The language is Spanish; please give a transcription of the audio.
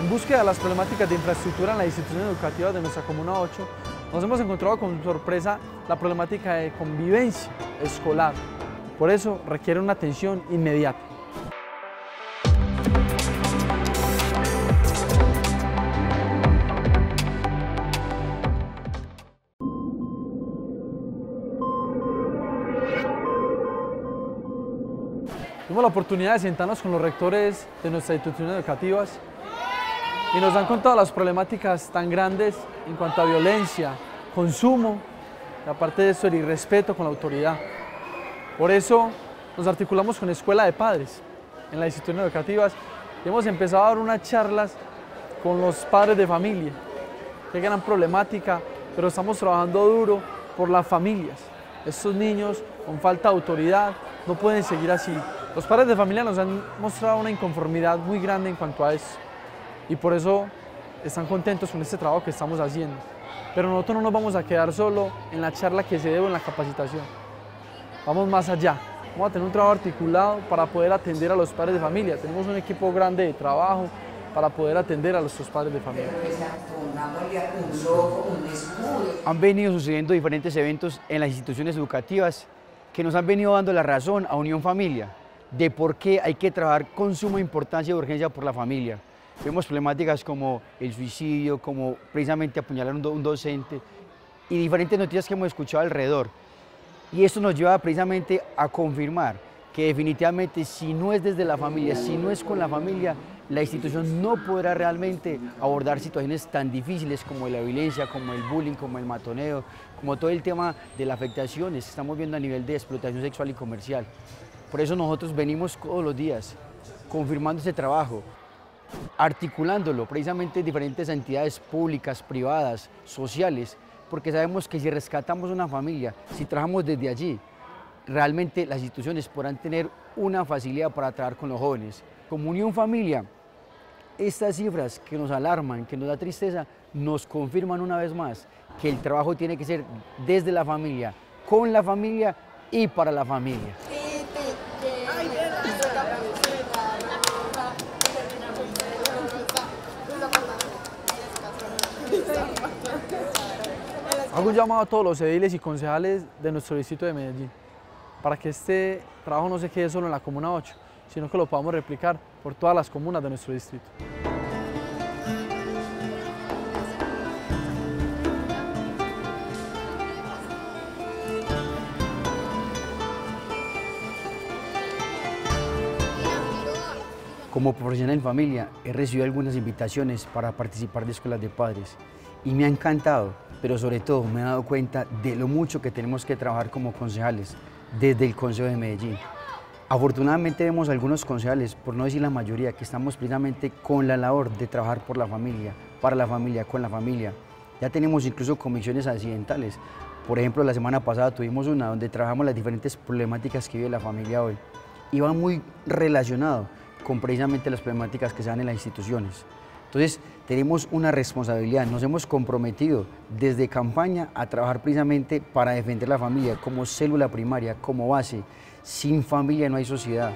En búsqueda de las problemáticas de infraestructura en las instituciones educativas de nuestra Comuna 8, nos hemos encontrado con sorpresa la problemática de convivencia escolar. Por eso requiere una atención inmediata. Tuvimos la oportunidad de sentarnos con los rectores de nuestras instituciones educativas y nos han contado las problemáticas tan grandes en cuanto a violencia, consumo, y aparte de eso el irrespeto con la autoridad. Por eso nos articulamos con escuela de padres en las instituciones educativas y hemos empezado a dar unas charlas con los padres de familia. Qué gran problemática, pero estamos trabajando duro por las familias. Estos niños con falta de autoridad no pueden seguir así. Los padres de familia nos han mostrado una inconformidad muy grande en cuanto a eso y por eso están contentos con este trabajo que estamos haciendo. Pero nosotros no nos vamos a quedar solo en la charla que se debe en la capacitación. Vamos más allá, vamos a tener un trabajo articulado para poder atender a los padres de familia. Tenemos un equipo grande de trabajo para poder atender a nuestros padres de familia. Han venido sucediendo diferentes eventos en las instituciones educativas que nos han venido dando la razón a Unión Familia de por qué hay que trabajar con suma importancia y urgencia por la familia. Vemos problemáticas como el suicidio, como precisamente apuñalar a un docente y diferentes noticias que hemos escuchado alrededor. Y esto nos lleva precisamente a confirmar que definitivamente si no es desde la familia, si no es con la familia, la institución no podrá realmente abordar situaciones tan difíciles como la violencia, como el bullying, como el matoneo, como todo el tema de las afectaciones que estamos viendo a nivel de explotación sexual y comercial. Por eso nosotros venimos todos los días confirmando ese trabajo, articulándolo precisamente en diferentes entidades públicas, privadas, sociales, porque sabemos que si rescatamos una familia, si trabajamos desde allí, realmente las instituciones podrán tener una facilidad para trabajar con los jóvenes. Como Unión Familia, estas cifras que nos alarman, que nos da tristeza, nos confirman una vez más que el trabajo tiene que ser desde la familia, con la familia y para la familia. Hago un llamado a todos los ediles y concejales de nuestro distrito de Medellín para que este trabajo no se quede solo en la Comuna 8, sino que lo podamos replicar por todas las comunas de nuestro distrito. Como profesional en familia, he recibido algunas invitaciones para participar de escuelas de padres y me ha encantado, pero sobre todo me he dado cuenta de lo mucho que tenemos que trabajar como concejales desde el Consejo de Medellín. Afortunadamente vemos algunos concejales, por no decir la mayoría, que estamos precisamente con la labor de trabajar por la familia, para la familia, con la familia. Ya tenemos incluso comisiones accidentales. Por ejemplo, la semana pasada tuvimos una donde trabajamos las diferentes problemáticas que vive la familia hoy y va muy relacionado con precisamente las problemáticas que se dan en las instituciones. Entonces, tenemos una responsabilidad, nos hemos comprometido desde campaña a trabajar precisamente para defender la familia como célula primaria, como base. Sin familia no hay sociedad.